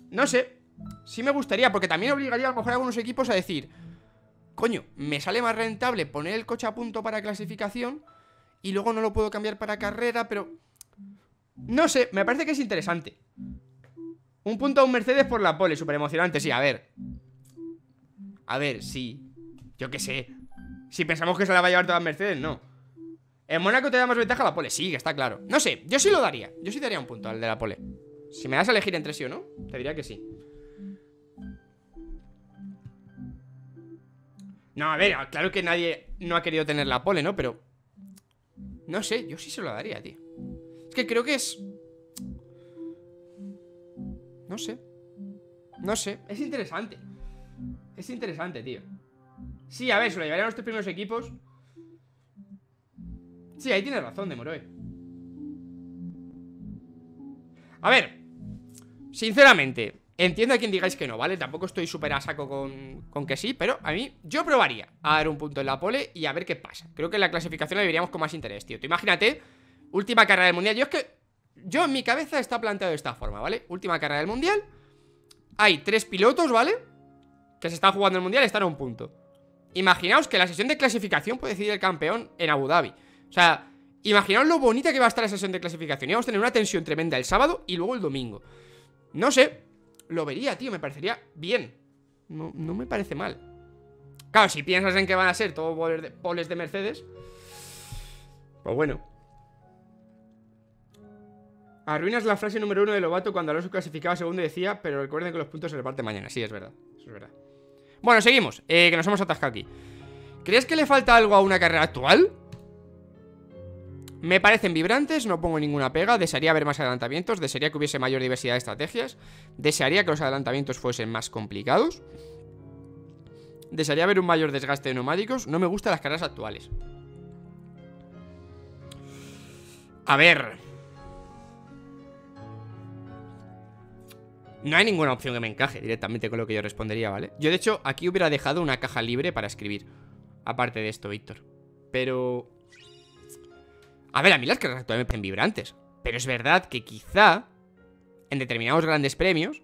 No sé, sí me gustaría, porque también obligaría a lo mejor a algunos equipos a decir: coño, me sale más rentable poner el coche a punto para clasificación y luego no lo puedo cambiar para carrera, pero... no sé, me parece que es interesante. Un punto a un Mercedes por la pole, súper emocionante, sí, a ver. A ver, sí. Yo qué sé. Si pensamos que se la va a llevar todas Mercedes, no. En Mónaco te da más ventaja la pole, sí, que está claro. No sé, yo sí lo daría. Yo sí daría un punto al de la pole. Si me das a elegir entre sí o no, te diría que sí. No, a ver, claro que nadie no ha querido tener la pole, ¿no? Pero... no sé, yo sí se lo daría, tío. Que creo que es... no sé. No sé, es interesante. Es interesante, tío. Sí, a ver, se lo llevarían los tres primeros equipos. Sí, ahí tienes razón, de Moroe. A ver, sinceramente, entiendo a quien digáis que no, ¿vale? Tampoco estoy súper a saco con, con que sí, pero a mí, yo probaría a dar un punto en la pole y a ver qué pasa. Creo que en la clasificación la veríamos con más interés, tío. Tú imagínate... última carrera del mundial. Yo es que... yo en mi cabeza está planteado de esta forma, ¿vale? Última carrera del mundial. Hay tres pilotos, ¿vale? Que se están jugando el mundial y están a un punto. Imaginaos que la sesión de clasificación puede decidir el campeón en Abu Dhabi. O sea, imaginaos lo bonita que va a estar la sesión de clasificación. Y vamos a tener una tensión tremenda el sábado y luego el domingo. No sé. Lo vería, tío. Me parecería bien. No, no me parece mal. Claro, si piensas en que van a ser todos poles de Mercedes, pues bueno. Arruinas la frase número uno de Lobato cuando Alonso clasificaba segundo y decía: pero recuerden que los puntos se reparten mañana. Sí, es verdad, eso es verdad. Bueno, seguimos, eh, que nos hemos atascado aquí. ¿Crees que le falta algo a una carrera actual? Me parecen vibrantes, no pongo ninguna pega. Desearía ver más adelantamientos, desearía que hubiese mayor diversidad de estrategias, desearía que los adelantamientos fuesen más complicados, desearía ver un mayor desgaste de neumáticos. No me gustan las carreras actuales. A ver... no hay ninguna opción que me encaje directamente con lo que yo respondería, ¿vale? Yo, de hecho, aquí hubiera dejado una caja libre para escribir. Aparte de esto, Víctor. Pero... a ver, a mí las carreras actuales me parecen vibrantes. Pero es verdad que quizá en determinados grandes premios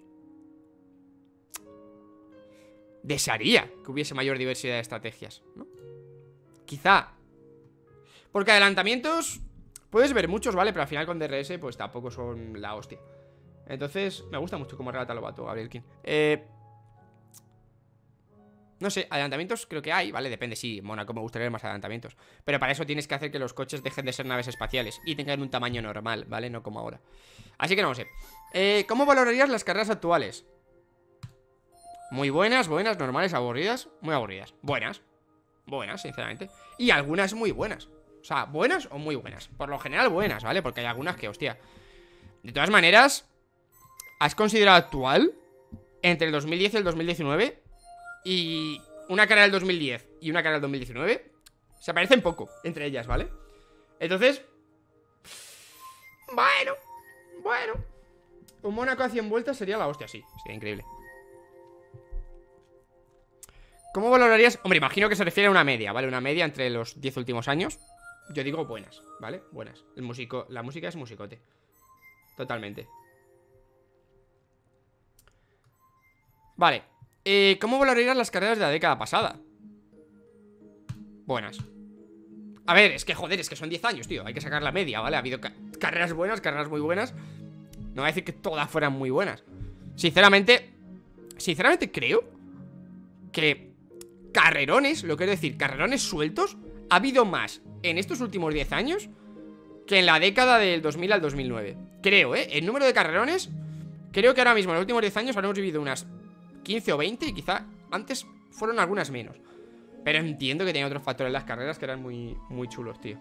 desearía que hubiese mayor diversidad de estrategias, ¿no? Quizá. Porque adelantamientos puedes ver muchos, ¿vale? Pero al final con D R S pues tampoco son la hostia. Entonces, me gusta mucho cómo relata Lobato, Gabriel King. Eh, No sé, adelantamientos creo que hay, ¿vale? Depende, sí, Mónaco me gustaría ver más adelantamientos. Pero para eso tienes que hacer que los coches dejen de ser naves espaciales y tengan un tamaño normal, ¿vale? No como ahora. Así que no lo sé. eh, ¿Cómo valorarías las carreras actuales? Muy buenas, buenas, normales, aburridas. Muy aburridas, buenas. Buenas, sinceramente. Y algunas muy buenas. O sea, buenas o muy buenas. Por lo general buenas, ¿vale? Porque hay algunas que, hostia. De todas maneras, ¿has considerado actual? Entre el dos mil diez y el dos mil diecinueve. Y una carrera del dos mil diez y una carrera del dos mil diecinueve se parecen poco entre ellas, ¿vale? Entonces, bueno, bueno, un Mónaco a cien vueltas sería la hostia, sí. Sería increíble. ¿Cómo valorarías? Hombre, imagino que se refiere a una media, ¿vale? Una media entre los diez últimos años. Yo digo buenas, ¿vale? Buenas. El músico, la música es musicote. Totalmente. Vale. Eh, ¿Cómo valorarías las carreras de la década pasada? Buenas. A ver, es que joder, es que son diez años, tío. Hay que sacar la media, ¿vale? Ha habido ca carreras buenas, carreras muy buenas. No voy a decir que todas fueran muy buenas. Sinceramente, sinceramente creo que carrerones, lo quiero decir, carrerones sueltos, ha habido más en estos últimos diez años que en la década del dos mil al dos mil nueve. Creo, ¿eh? El número de carrerones, creo que ahora mismo en los últimos diez años habremos vivido unas quince o veinte y quizá antes fueron algunas menos. Pero entiendo que tenía otros factores en las carreras que eran muy, muy chulos, tío.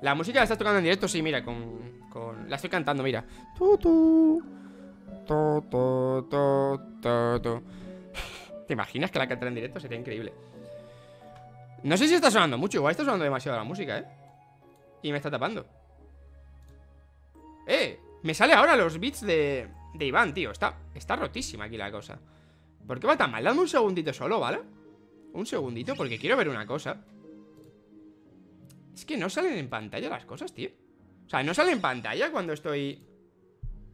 La música la estás tocando en directo, sí, mira, con, con... la estoy cantando, mira. ¿Te imaginas que la cantara en directo? Sería increíble. No sé si está sonando mucho, igual está sonando demasiado la música, ¿eh? Y me está tapando. ¡Eh! Me sale ahora los beats de... de Iván, tío, está, está rotísima aquí la cosa. ¿Por qué va tan mal? Dame un segundito solo, ¿vale? Un segundito, porque quiero ver una cosa. Es que no salen en pantalla las cosas, tío. O sea, no sale en pantalla cuando estoy...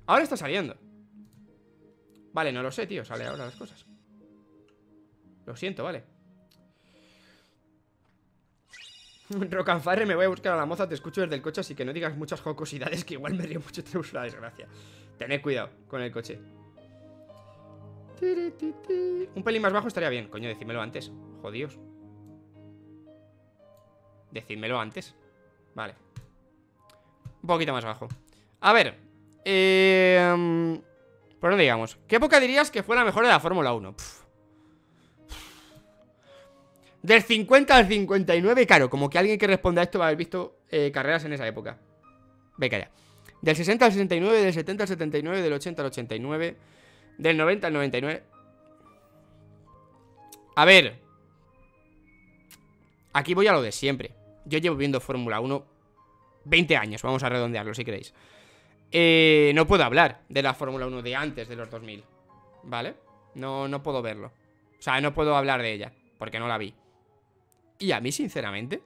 Ahora está saliendo. Vale, no lo sé, tío, sale ahora las cosas. Lo siento, vale. Rock and Fire, me voy a buscar a la moza. Te escucho desde el coche, así que no digas muchas jocosidades, que igual me río mucho, te uso la desgracia. Tened cuidado con el coche. Un pelín más bajo estaría bien. Coño, decídmelo antes. Jodíos. Decídmelo antes. Vale. Un poquito más bajo. A ver. Eh... Por dónde digamos. ¿Qué época dirías que fue la mejor de la Fórmula uno? Pff. Del cincuenta al cincuenta y nueve, claro, como que alguien que responda a esto va a haber visto eh, carreras en esa época. Venga ya. Del sesenta al sesenta y nueve, del setenta al setenta y nueve, del ochenta al ochenta y nueve, del noventa al noventa y nueve. A ver. Aquí voy a lo de siempre. Yo llevo viendo Fórmula uno veinte años, vamos a redondearlo si queréis. eh, No puedo hablar de la Fórmula uno de antes de los dos mil, ¿vale? No, no puedo verlo. O sea, no puedo hablar de ella, porque no la vi. Y a mí, sinceramente,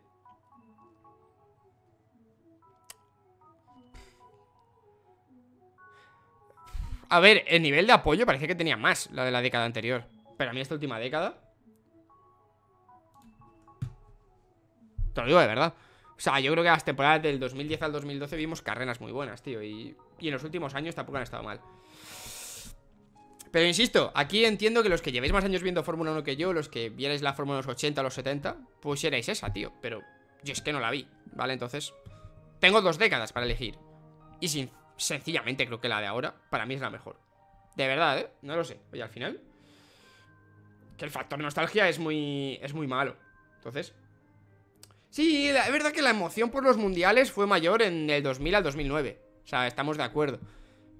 a ver, el nivel de apoyo parecía que tenía más la de la década anterior, pero a mí esta última década, te lo digo de verdad, o sea, yo creo que las temporadas del dos mil diez al dos mil doce vimos carreras muy buenas, tío. Y, y en los últimos años tampoco han estado mal. Pero insisto, aquí entiendo que los que llevéis más años viendo Fórmula uno que yo, los que vierais la Fórmula en los ochenta, los setenta, pues erais esa, tío. Pero yo es que no la vi, ¿vale? Entonces, tengo dos décadas para elegir. Y sin, sencillamente creo que la de ahora, para mí es la mejor. De verdad, ¿eh? No lo sé. Oye, al final, que el factor nostalgia es muy, es muy malo. Entonces, sí, la, es verdad que la emoción por los mundiales fue mayor en el dos mil al dos mil nueve. O sea, estamos de acuerdo.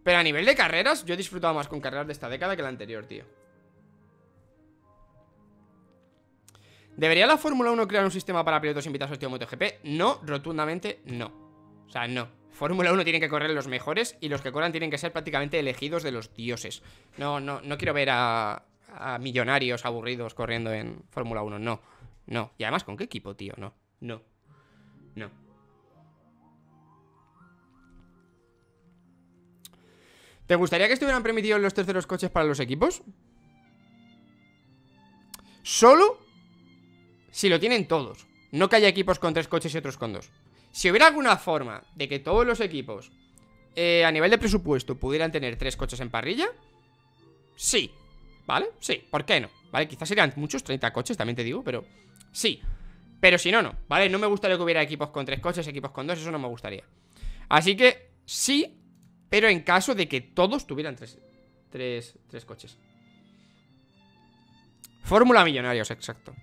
Pero a nivel de carreras, yo he disfrutado más con carreras de esta década que la anterior, tío. ¿Debería la Fórmula uno crear un sistema para pilotos invitados al tío MotoGP? No, rotundamente no. O sea, no. Fórmula uno tienen que correr los mejores y los que corran tienen que ser prácticamente elegidos de los dioses. No, no, no quiero ver a, a millonarios aburridos corriendo en Fórmula uno, no. No. Y además, ¿con qué equipo, tío? No, no, no. ¿Te gustaría que estuvieran permitidos los terceros coches para los equipos? Solo si lo tienen todos. No que haya equipos con tres coches y otros con dos. Si hubiera alguna forma de que todos los equipos eh, a nivel de presupuesto pudieran tener tres coches en parrilla, sí. ¿vale? Sí, ¿por qué no? ¿Vale? Quizás serían muchos, treinta coches, también te digo, pero sí. Pero si no, no, ¿vale? No me gustaría que hubiera equipos con tres coches, equipos con dos, eso no me gustaría. Así que sí, pero en caso de que todos tuvieran tres, tres, tres coches. Fórmula Millonarios, exacto.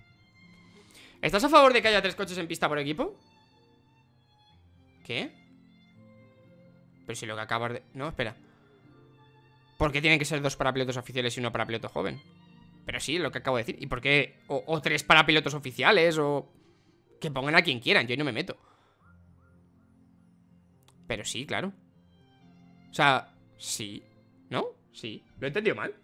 ¿Estás a favor de que haya tres coches en pista por equipo? ¿Qué? Pero si lo que acabas de... No, espera. ¿Por qué tienen que ser dos para pilotos oficiales y uno para piloto joven? Pero sí, lo que acabo de decir. ¿Y por qué? O, o tres para pilotos oficiales, o... Que pongan a quien quieran, yo ahí no me meto. Pero sí, claro. O sea, sí. ¿No? Sí. ¿Lo he entendido mal?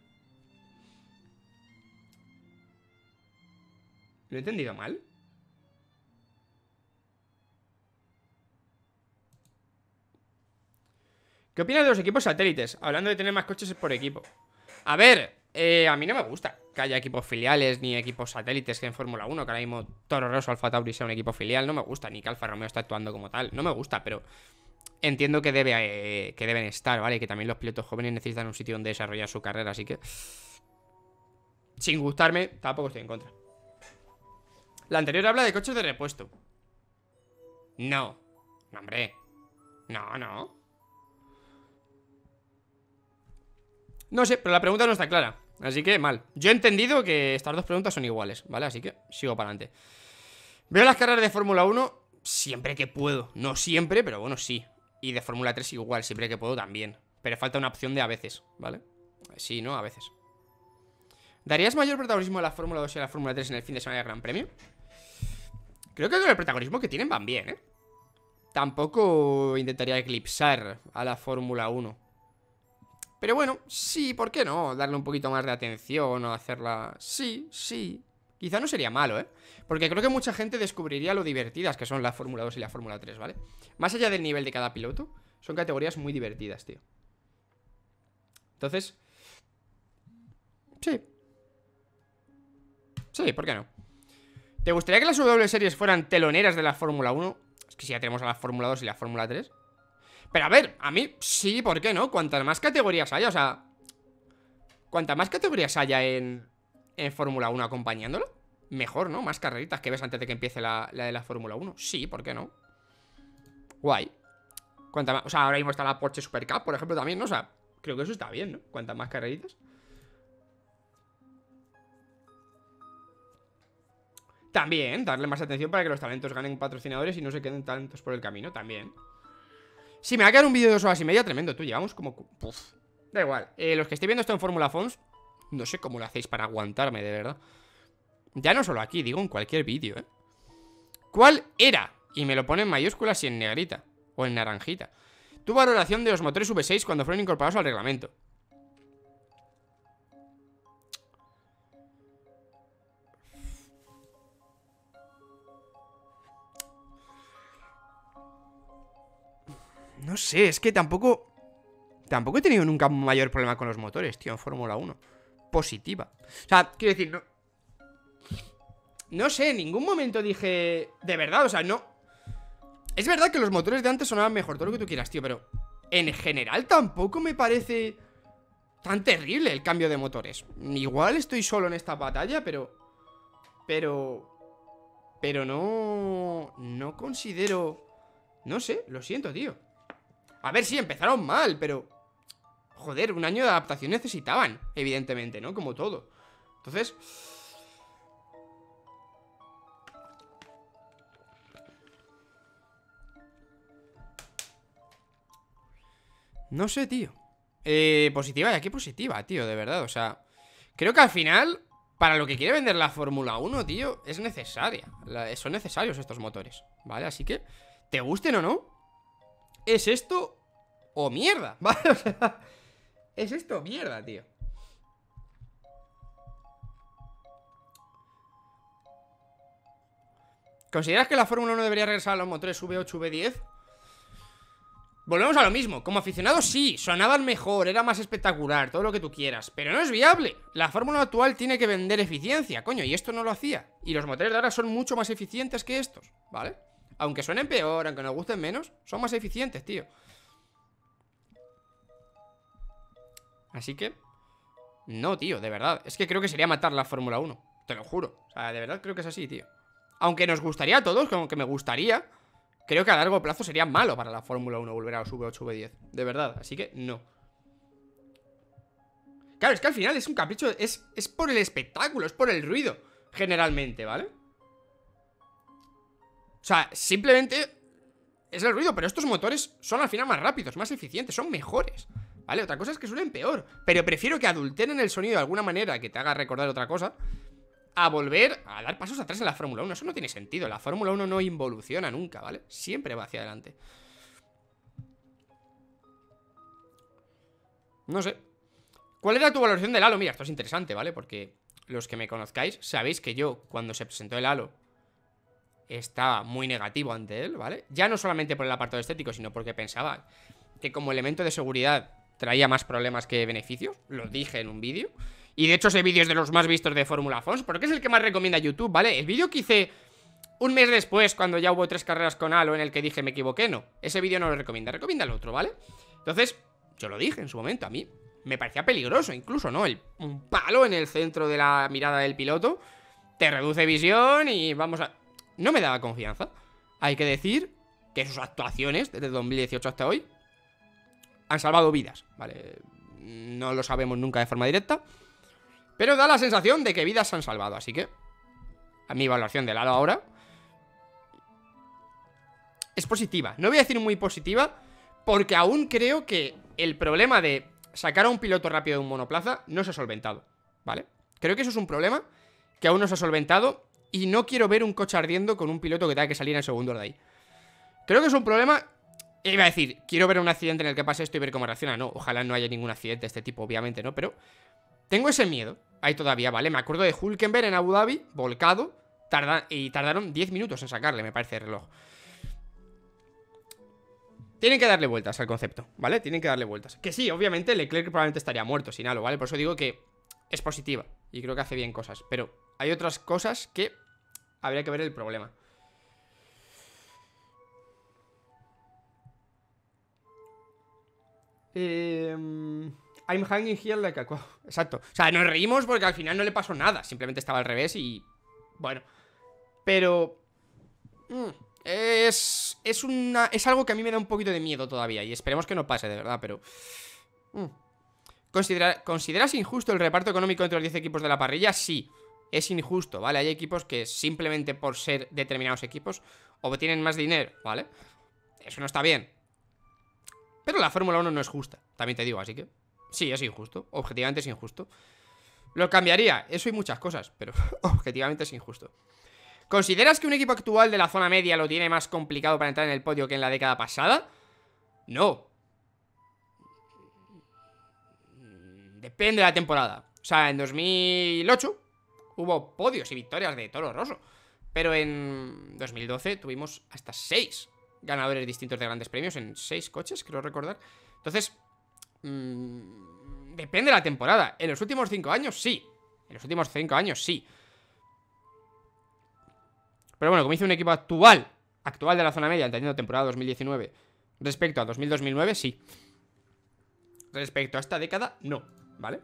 ¿Lo he entendido mal? ¿Qué opinas de los equipos satélites? Hablando de tener más coches por equipo. A ver, eh, a mí no me gusta que haya equipos filiales ni equipos satélites, que en Fórmula uno, que ahora mismo Toro Rosso, Alfa Tauri sea un equipo filial, no me gusta, ni que Alfa Romeo está actuando como tal, no me gusta, pero entiendo que, debe, eh, que deben estar, ¿vale? Que también los pilotos jóvenes necesitan un sitio donde desarrollar su carrera, así que... Sin gustarme, tampoco estoy en contra. La anterior habla de coches de repuesto. No. No, hombre. No, no. No sé, pero la pregunta no está clara, así que mal. Yo he entendido que estas dos preguntas son iguales, ¿vale? Así que sigo para adelante. Veo las carreras de Fórmula uno siempre que puedo. No siempre, pero bueno, sí. Y de Fórmula tres igual, siempre que puedo también. Pero falta una opción de a veces, ¿vale? Sí, ¿no? A veces. ¿Darías mayor protagonismo a la Fórmula dos y a la Fórmula tres en el fin de semana del Gran Premio? Creo que con el protagonismo que tienen van bien, ¿eh? Tampoco intentaría eclipsar a la Fórmula uno. Pero bueno, sí, ¿por qué no? Darle un poquito más de atención o hacerla... Sí, sí. Quizá no sería malo, ¿eh? Porque creo que mucha gente descubriría lo divertidas que son la Fórmula dos y la Fórmula tres, ¿vale? Más allá del nivel de cada piloto, son categorías muy divertidas, tío. Entonces... Sí. Sí, ¿por qué no? ¿Te gustaría que las W Series fueran teloneras de la Fórmula uno? Es que si ya tenemos a la Fórmula dos y la Fórmula tres... Pero a ver, a mí sí, ¿por qué no? Cuantas más categorías haya, o sea... Cuantas más categorías haya en, en Fórmula uno acompañándolo, mejor, ¿no? Más carreritas que ves antes de que empiece la, la de la Fórmula uno. Sí, ¿por qué no? Guay. Cuanta más, o sea, ahora mismo está la Porsche Super Cup, por ejemplo, también, ¿no? O sea, creo que eso está bien, ¿no? Cuantas más carreritas. También, darle más atención para que los talentos ganen patrocinadores y no se queden tantos por el camino, también. Si me va a quedar un vídeo de dos horas y media, tremendo, tú. Llevamos como... Uf. Da igual. Eh, los que estéis viendo esto en Fórmula Fons, no sé cómo lo hacéis para aguantarme, de verdad. Ya no solo aquí, digo en cualquier vídeo, ¿eh? ¿Cuál era? Y me lo pone en mayúsculas y en negrita. O en naranjita. Tu valoración de los motores V seis cuando fueron incorporados al reglamento. No sé, es que tampoco... Tampoco he tenido nunca mayor problema con los motores, tío, en Fórmula uno. Positiva. O sea, quiero decir, no... No sé, en ningún momento dije... De verdad, o sea, no... Es verdad que los motores de antes sonaban mejor, todo lo que tú quieras, tío, pero... En general tampoco me parece... Tan terrible el cambio de motores. Igual estoy solo en esta batalla, pero... Pero... Pero no... No considero... No sé, lo siento, tío. A ver, sí, empezaron mal, pero... Joder, un año de adaptación necesitaban, evidentemente, ¿no? Como todo. Entonces... No sé, tío. Eh, positiva, ya que positiva, tío, de verdad. O sea, creo que al final, para lo que quiere vender la Fórmula uno, tío, es necesaria. La, son necesarios estos motores, ¿vale? Así que... ¿Te gusten o no? ¿Es esto o mierda? ¿Vale? O sea, ¿es esto o mierda, tío? ¿Consideras que la Fórmula uno debería regresar a los motores V ocho, V diez? Volvemos a lo mismo. Como aficionado, sí. Sonaban mejor, era más espectacular, todo lo que tú quieras. Pero no es viable. La Fórmula actual tiene que vender eficiencia, coño, y esto no lo hacía. Y los motores de ahora son mucho más eficientes que estos, ¿vale? Aunque suenen peor, aunque nos gusten menos, son más eficientes, tío. Así que No, tío, de verdad. Es que creo que sería matar la Fórmula uno. Te lo juro. O sea, de verdad creo que es así, tío. Aunque nos gustaría a todos, aunque me gustaría, creo que a largo plazo sería malo para la Fórmula uno volver a los V ocho, V diez. De verdad, así que no. Claro, es que al final es un capricho, es, es por el espectáculo, es por el ruido, generalmente, ¿vale? O sea, simplemente es el ruido, pero estos motores son al final más rápidos, más eficientes, son mejores, ¿vale? Otra cosa es que suenen peor, pero prefiero que adulteren el sonido de alguna manera que te haga recordar otra cosa, a volver a dar pasos atrás en la Fórmula uno. Eso no tiene sentido, la Fórmula uno no involuciona nunca, ¿vale? Siempre va hacia adelante. No sé. ¿Cuál era tu valoración del Halo? Mira, esto es interesante, ¿vale? Porque los que me conozcáis sabéis que yo, cuando se presentó el Halo, estaba muy negativo ante él, ¿vale? Ya no solamente por el apartado estético, sino porque pensaba que como elemento de seguridad traía más problemas que beneficios. Lo dije en un vídeo. Y de hecho ese vídeo es de los más vistos de Fórmula Fons, porque es el que más recomienda YouTube, ¿vale? El vídeo que hice un mes después, cuando ya hubo tres carreras con Halo, en el que dije me equivoqué, no. Ese vídeo no lo recomienda, recomienda el otro, ¿vale? Entonces, yo lo dije en su momento, a mí me parecía peligroso incluso, ¿no? El, un palo en el centro de la mirada del piloto te reduce visión y vamos a... No me daba confianza. Hay que decir que sus actuaciones desde dos mil dieciocho hasta hoy han salvado vidas, ¿vale? No lo sabemos nunca de forma directa, pero da la sensación de que vidas se han salvado, así que a mi valoración del Halo ahora es positiva. No voy a decir muy positiva, porque aún creo que el problema de sacar a un piloto rápido de un monoplaza no se ha solventado, ¿vale? Creo que eso es un problema que aún no se ha solventado, y no quiero ver un coche ardiendo con un piloto que tenga que salir en el segundo de ahí. Creo que es un problema... Iba a decir, quiero ver un accidente en el que pase esto y ver cómo reacciona. No, ojalá no haya ningún accidente de este tipo, obviamente, ¿no? Pero tengo ese miedo ahí todavía, ¿vale? Me acuerdo de Hulkenberg en Abu Dhabi, volcado, tarda... y tardaron diez minutos en sacarle, me parece, el reloj. Tienen que darle vueltas al concepto, ¿vale? Tienen que darle vueltas. Que sí, obviamente Leclerc probablemente estaría muerto sin Halo, ¿vale? Por eso digo que es positiva y creo que hace bien cosas. Pero hay otras cosas que habría que ver el problema. Eh, I'm hanging here like a... Exacto. O sea, nos reímos porque al final no le pasó nada. Simplemente estaba al revés y... Bueno. Pero... Mm. Es, es, una, es algo que a mí me da un poquito de miedo todavía. Y esperemos que no pase, de verdad, pero... Mm. ¿Considera, ¿Consideras injusto el reparto económico entre los diez equipos de la parrilla? Sí, es injusto, ¿vale? Hay equipos que simplemente por ser determinados equipos obtienen más dinero, ¿vale? Eso no está bien. Pero la Fórmula uno no es justa, también te digo, así que... Sí, es injusto, objetivamente es injusto. Lo cambiaría, eso y muchas cosas, pero objetivamente es injusto. ¿Consideras que un equipo actual de la zona media lo tiene más complicado para entrar en el podio que en la década pasada? No. Depende de la temporada. O sea, en dos mil ocho hubo podios y victorias de Toro Rosso, pero en dos mil doce tuvimos hasta seis ganadores distintos de grandes premios en seis coches, creo recordar. Entonces, mmm, depende de la temporada. En los últimos cinco años, sí. En los últimos cinco años, sí. Pero bueno, como hice un equipo actual, actual de la zona media, entendiendo temporada dos mil diecinueve, respecto a dos mil, dos mil nueve, sí. Respecto a esta década, no, ¿vale?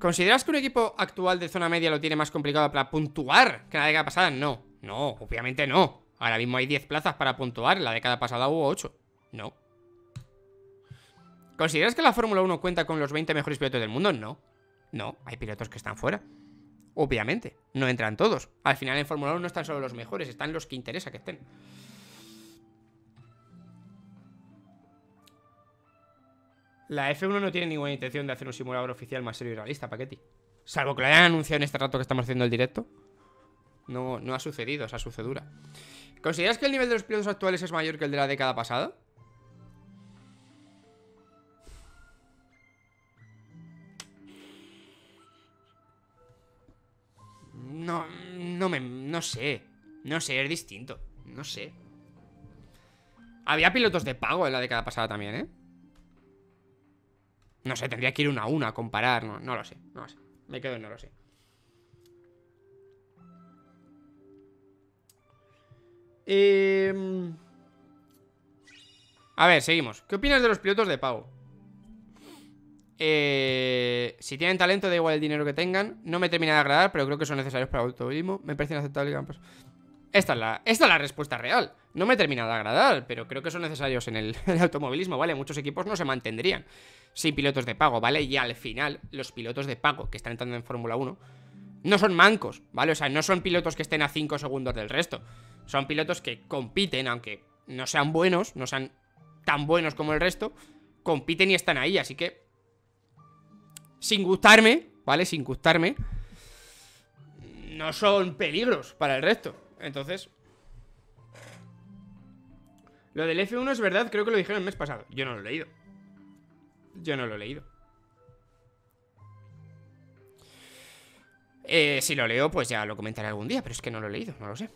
¿Consideras que un equipo actual de zona media lo tiene más complicado para puntuar que en la década pasada? No, no, obviamente no. Ahora mismo hay diez plazas para puntuar, en la década pasada hubo ocho. No. ¿Consideras que la Fórmula uno cuenta con los veinte mejores pilotos del mundo? No. No, hay pilotos que están fuera. Obviamente, no entran todos. Al final en Fórmula uno no están solo los mejores, están los que interesa que estén. La F uno no tiene ninguna intención de hacer un simulador oficial más serio y realista, Paquetti. Salvo que lo hayan anunciado en este rato que estamos haciendo el directo. No, no ha sucedido esa sucedura. ¿Consideras que el nivel de los pilotos actuales es mayor que el de la década pasada? No, no me... No sé. No sé, es distinto. No sé. Había pilotos de pago en la década pasada también, ¿eh? No sé, tendría que ir una a una a comparar. No, no lo sé, no lo sé. Me quedo en no lo sé. Eh... A ver, seguimos. ¿Qué opinas de los pilotos de pago? Eh, si tienen talento, da igual el dinero que tengan. No me termina de agradar, pero creo que son necesarios para el automovilismo. Me parece inaceptable que... Esta es la, esta es la respuesta real. No me termina de agradar, pero creo que son necesarios en el, en el automovilismo, ¿vale? Muchos equipos no se mantendrían sin pilotos de pago, ¿vale? Y al final, los pilotos de pago que están entrando en Fórmula uno no son mancos, ¿vale? O sea, no son pilotos que estén a cinco segundos del resto. Son pilotos que compiten, aunque no sean buenos, no sean tan buenos como el resto, compiten y están ahí, así que... Sin gustarme, ¿vale? Sin gustarme, no son peligros para el resto. Entonces, lo del F uno es verdad, creo que lo dijeron el mes pasado. Yo no lo he leído. Yo no lo he leído. Eh, si lo leo, pues ya lo comentaré algún día, pero es que no lo he leído, no lo sé.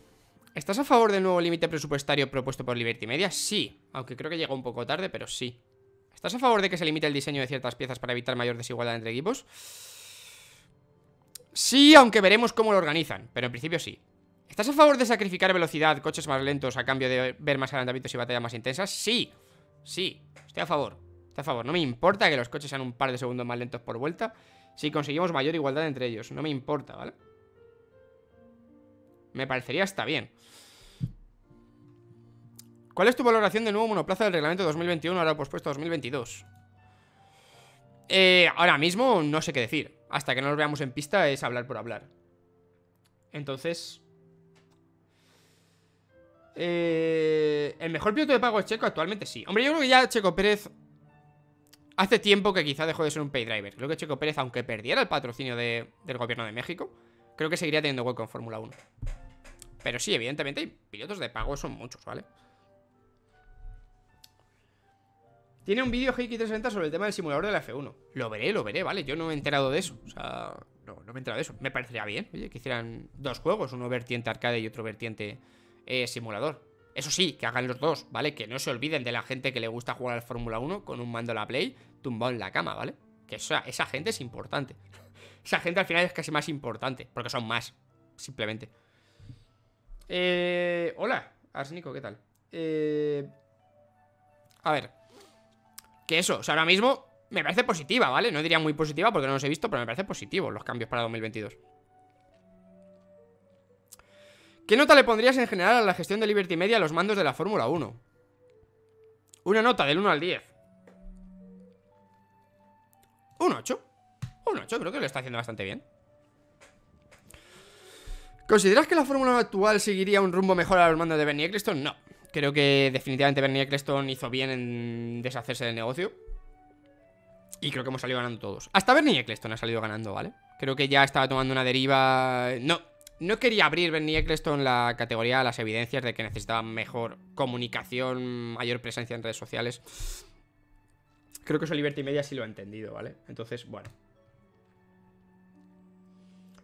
¿Estás a favor del nuevo límite presupuestario propuesto por Liberty Media? Sí, aunque creo que llegó un poco tarde, pero sí. ¿Estás a favor de que se limite el diseño de ciertas piezas para evitar mayor desigualdad entre equipos? Sí, aunque veremos cómo lo organizan, pero en principio sí. ¿Estás a favor de sacrificar velocidad, coches más lentos a cambio de ver más adelantamientos y batallas más intensas? Sí, sí, estoy a favor. Estoy a favor, no me importa que los coches sean un par de segundos más lentos por vuelta si conseguimos mayor igualdad entre ellos, no me importa, ¿vale? Me parecería hasta bien. ¿Cuál es tu valoración del nuevo monoplaza del reglamento dos mil veintiuno ahora pospuesto dos mil veintidós? Eh, ahora mismo no sé qué decir. Hasta que no nos veamos en pista es hablar por hablar. Entonces... Eh, ¿el mejor piloto de pago es Checo? Actualmente sí. Hombre, yo creo que ya Checo Pérez... Hace tiempo que quizá dejó de ser un pay driver. Creo que Checo Pérez, aunque perdiera el patrocinio de, del gobierno de México, creo que seguiría teniendo hueco en Fórmula uno. Pero sí, evidentemente, pilotos de pago son muchos, ¿vale? Tiene un vídeo G X trescientos sesenta sobre el tema del simulador de la F uno. Lo veré, lo veré, ¿vale? Yo no me he enterado de eso. O sea, no, no me he enterado de eso. Me parecería bien, oye, que hicieran dos juegos. Uno vertiente arcade y otro vertiente eh, simulador. Eso sí, que hagan los dos, ¿vale? Que no se olviden de la gente que le gusta jugar al Fórmula uno con un mando a la Play tumbado en la cama, ¿vale? Que esa, esa gente es importante. Esa gente al final es casi más importante, porque son más, simplemente. Eh, hola, Arsénico, ¿qué tal? Eh, a ver... Que eso, o sea, ahora mismo me parece positiva, ¿vale? No diría muy positiva porque no los he visto, pero me parece positivo los cambios para dos mil veintidós. ¿Qué nota le pondrías en general a la gestión de Liberty Media a los mandos de la Fórmula uno? Una nota del uno al diez. Un ocho. Un ocho, creo que lo está haciendo bastante bien. ¿Consideras que la Fórmula uno actual seguiría un rumbo mejor a los mandos de Bernie Ecclestone? No. Creo que definitivamente Bernie Ecclestone hizo bien en deshacerse del negocio. Y creo que hemos salido ganando todos. Hasta Bernie Ecclestone ha salido ganando, ¿vale? Creo que ya estaba tomando una deriva... No, no quería abrir Bernie Ecclestone la categoría a las evidencias de que necesitaba mejor comunicación, mayor presencia en redes sociales. Creo que eso Liberty Media sí lo ha entendido, ¿vale? Entonces, bueno.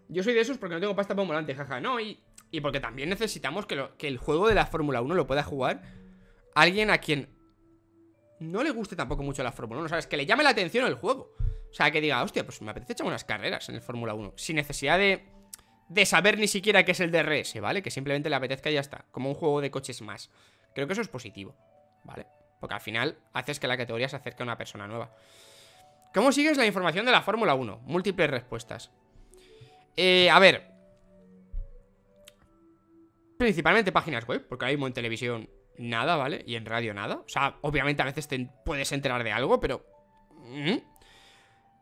Yo soy de esos porque no tengo pasta para un volante, jaja. No, y... Y porque también necesitamos que, lo, que el juego de la Fórmula uno lo pueda jugar alguien a quien no le guste tampoco mucho la Fórmula uno, ¿sabes? Que le llame la atención el juego. O sea, que diga, hostia, pues me apetece echar unas carreras en el Fórmula uno. Sin necesidad de, de saber ni siquiera qué es el D R S, ¿vale? Que simplemente le apetezca y ya está. Como un juego de coches más. Creo que eso es positivo, ¿vale? Porque al final haces que la categoría se acerque a una persona nueva. ¿Cómo sigues la información de la Fórmula uno? Múltiples respuestas. Eh, a ver... Principalmente páginas web, porque ahora mismo en televisión nada, ¿vale? Y en radio nada. O sea, obviamente a veces te puedes enterar de algo, pero... ¿Mm?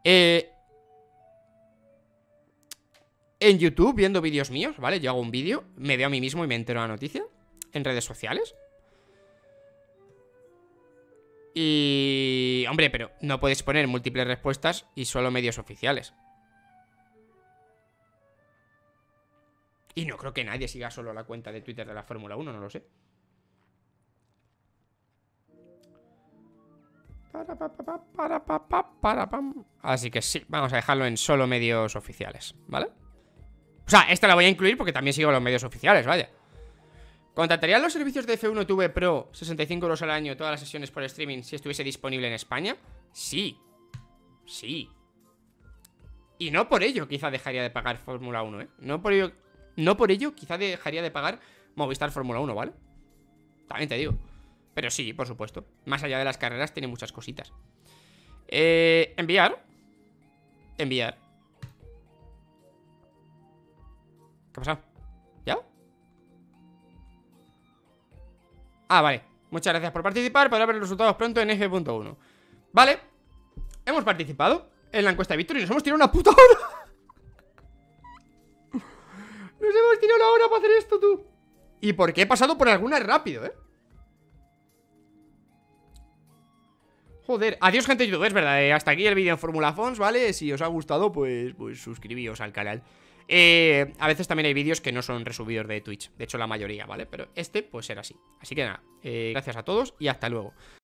Eh... En YouTube, viendo vídeos míos, ¿vale? Yo hago un vídeo, me veo a mí mismo y me entero la noticia. En redes sociales. Y... Hombre, pero no puedes poner múltiples respuestas y solo medios oficiales. Y no creo que nadie siga solo la cuenta de Twitter de la Fórmula uno, no lo sé. Así que sí, vamos a dejarlo en solo medios oficiales, ¿vale? O sea, esta la voy a incluir porque también sigo los medios oficiales, vaya. ¿Contratarían los servicios de F uno T V Pro sesenta y cinco euros al año todas las sesiones por streaming si estuviese disponible en España? Sí. Sí. Y no por ello quizá dejaría de pagar Fórmula uno, ¿eh? No por ello... No por ello, quizá dejaría de pagar Movistar Fórmula uno, ¿vale? También te digo. Pero sí, por supuesto. Más allá de las carreras tiene muchas cositas. Eh, enviar. Enviar. ¿Qué ha pasado? ¿Ya? Ah, vale. Muchas gracias por participar. Podrá ver los resultados pronto en F uno. Vale. Hemos participado en la encuesta de Víctor y nos hemos tirado una puta hora. Nos hemos tirado una hora para hacer esto, tú. ¿Y por qué he pasado por alguna rápido, eh? Joder, adiós gente de YouTube, es verdad, eh, hasta aquí el vídeo en Fórmula Fons, ¿vale? Si os ha gustado, pues, pues suscribíos al canal. eh, A veces también hay vídeos que no son resubidos de Twitch, de hecho la mayoría, ¿vale? Pero este, pues era así, así que nada, eh, gracias a todos y hasta luego.